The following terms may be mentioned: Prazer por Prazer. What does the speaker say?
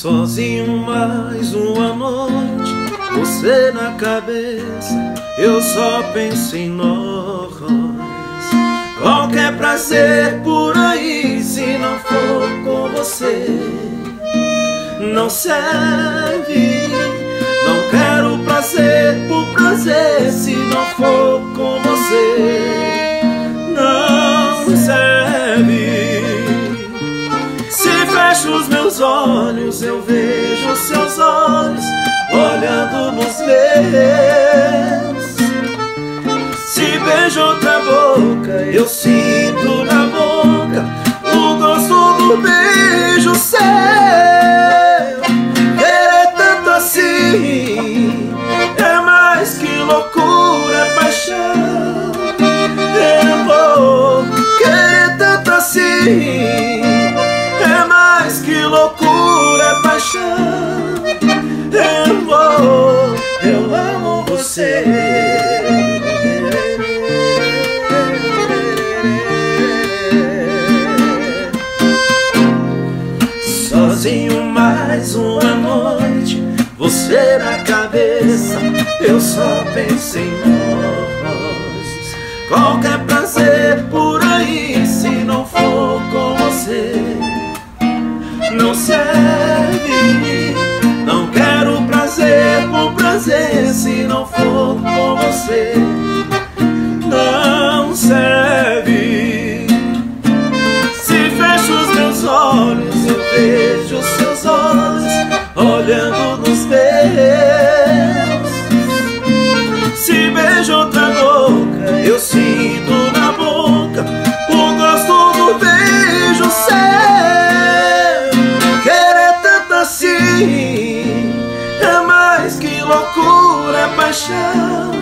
sozinho mais uma noite, você na cabeça, eu só penso em nós. Qualquer prazer por aí, se não for com você, não serve. Não quero prazer por prazer, se não for com você, não serve. Se fecho os meus olhos, eu vejo seus olhos olhando nos meus. Se beijo outra boca, eu sinto na boca o gosto do beijo seu. Querer tanto assim é mais que loucura, é paixão, é amor. Querer tanto assim é mais que loucura, é paixão, é amor. Eu amo você. Sozinho mais uma noite, você na cabeça, eu só penso em nós. Qualquer prazer por aí, se não for com você, não serve. Não quero prazer por prazer, se não for com você, não serve. Se fecho os meus olhos, eu vejo seus olhos olhando nos meus. Se beijo outra boca, eu sinto na boca o gosto do beijo seu. É mais que loucura, é paixão,